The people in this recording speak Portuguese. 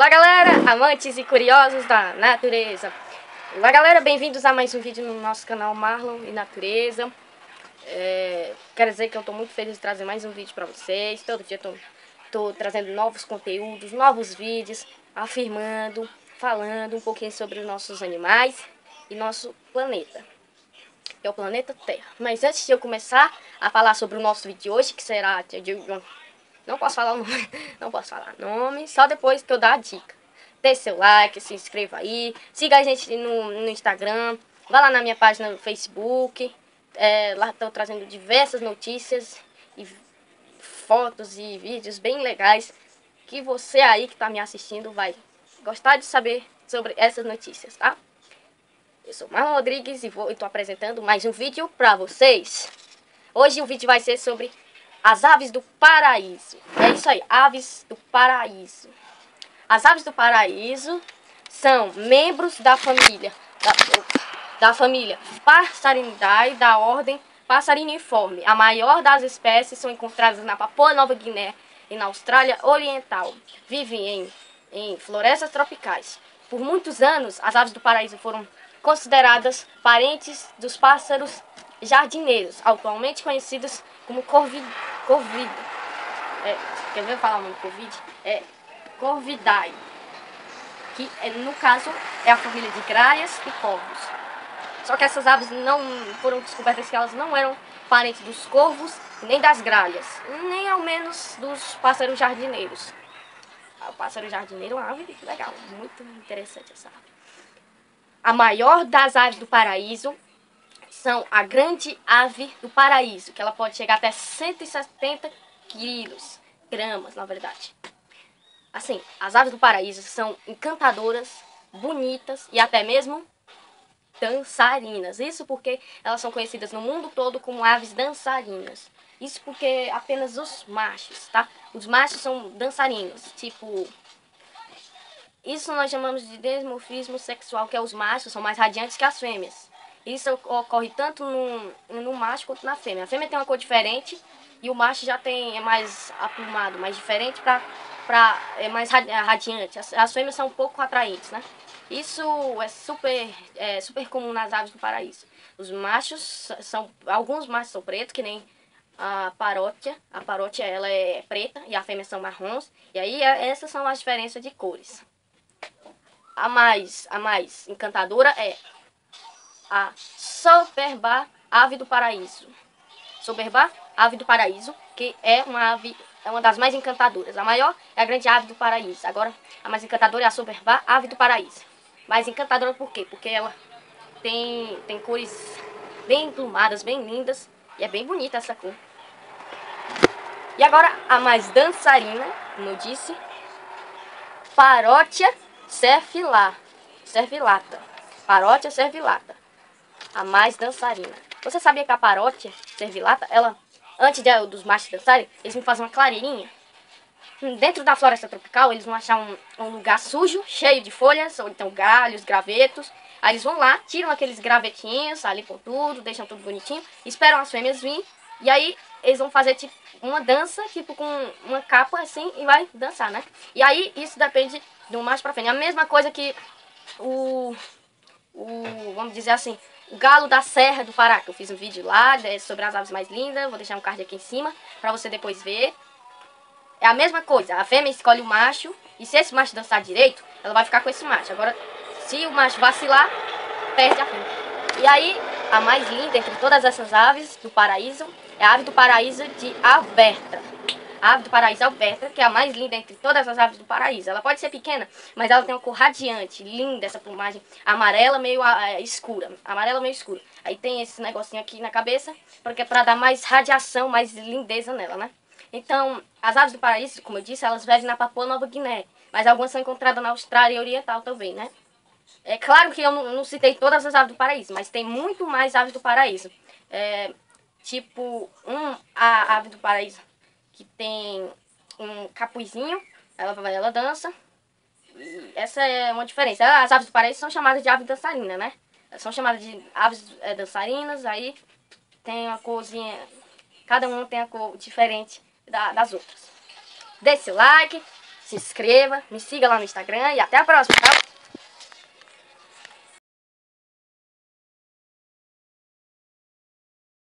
Olá galera, amantes e curiosos da natureza. Olá galera, bem-vindos a mais um vídeo no nosso canal Marlon e Natureza. Quero dizer que eu tô muito feliz de trazer mais um vídeo pra vocês. Todo dia tô trazendo novos conteúdos, novos vídeos, afirmando, falando um pouquinho sobre os nossos animais e nosso planeta, que é o planeta Terra. Mas antes de eu começar a falar sobre o nosso vídeo de hoje, que será... Não posso falar o nome, não posso falar nome, só depois que eu dar a dica. Deixe seu like, se inscreva aí, siga a gente no Instagram, vá lá na minha página no Facebook. Lá estou trazendo diversas notícias e fotos e vídeos bem legais que você aí que está me assistindo vai gostar de saber sobre essas notícias, tá? Eu sou Marlon Rodrigues e estou apresentando mais um vídeo para vocês. Hoje o vídeo vai ser sobre as aves do paraíso. É isso aí, aves do paraíso. As aves do paraíso são membros da família Passerinidae, da ordem Passariniforme. A maior das espécies são encontradas na Papua Nova Guiné e na Austrália Oriental. Vivem em florestas tropicais. Por muitos anos, as aves do paraíso foram consideradas parentes dos pássaros jardineiros, atualmente conhecidos como Corvidae, que no caso é a família de graias e corvos. Só que essas aves não foram descobertas que elas não eram parentes dos corvos, nem das gralhas, nem ao menos dos pássaros jardineiros. O pássaro jardineiro é uma ave legal, muito interessante essa ave. A maior das aves do paraíso são a grande ave do paraíso, que ela pode chegar até 170 gramas, na verdade. Assim, as aves do paraíso são encantadoras, bonitas e até mesmo dançarinas. Isso porque elas são conhecidas no mundo todo como aves dançarinas. Isso porque apenas os machos, tá? Os machos são dançarinos, tipo... Isso nós chamamos de dimorfismo sexual, que é os machos são mais radiantes que as fêmeas. Isso ocorre tanto no macho quanto na fêmea. A fêmea tem uma cor diferente e o macho já é mais aprumado, mais diferente, é mais radiante. As fêmeas são um pouco atraentes, né? Isso é super comum nas aves do paraíso. Os machos são... Alguns machos são pretos, que nem a Parotia. A Parotia, ela é preta e a fêmea são marrons. E aí, essas são as diferenças de cores. A mais encantadora é a soberba, ave do paraíso. Soberba, ave do paraíso, que é uma ave, é uma das mais encantadoras. A maior é a grande ave do paraíso. Agora, a mais encantadora é a soberba, ave do paraíso. Mais encantadora por quê? Porque ela tem cores bem emplumadas, bem lindas. E é bem bonita essa cor. E agora, a mais dançarina, como eu disse, Parotia servilata. Parotia servilata, a mais dançarina. Você sabia que a Parotia servilata, ela, antes dos machos dançarem, eles vão fazer uma clareirinha? Dentro da floresta tropical, eles vão achar um lugar sujo, cheio de folhas, ou então galhos, gravetos. Aí eles vão lá, tiram aqueles gravetinhos, ali com tudo, deixam tudo bonitinho, esperam as fêmeas virem. E aí eles vão fazer tipo uma dança, tipo com uma capa assim, e vai dançar, né? E aí isso depende do macho pra frente. É a mesma coisa que vamos dizer assim, o galo da serra do Fará, que eu fiz um vídeo lá sobre as aves mais lindas, vou deixar um card aqui em cima pra você depois ver. É a mesma coisa, a fêmea escolhe o macho, e se esse macho dançar direito, ela vai ficar com esse macho. Agora, se o macho vacilar, perde a fêmea. E aí, a mais linda entre todas essas aves do paraíso é a ave do paraíso de Aberta. A ave do paraíso Aberta, que é a mais linda entre todas as aves do paraíso. Ela pode ser pequena, mas ela tem uma cor radiante, linda, essa plumagem amarela meio escura. Amarela meio escura. Aí tem esse negocinho aqui na cabeça, porque é pra dar mais radiação, mais lindeza nela, né? Então, as aves do paraíso, como eu disse, elas vivem na Papua Nova Guiné. Mas algumas são encontradas na Austrália Oriental também, né? É claro que eu não citei todas as aves do paraíso, mas tem muito mais aves do paraíso. A ave do paraíso que tem um capuzinho, ela dança. E essa é uma diferença. As aves do paraíso são chamadas de aves dançarina, né? Elas são chamadas de aves dançarinas, aí tem uma corzinha, cada uma tem a cor diferente das outras. Deixe seu like, se inscreva, me siga lá no Instagram e até a próxima, tá?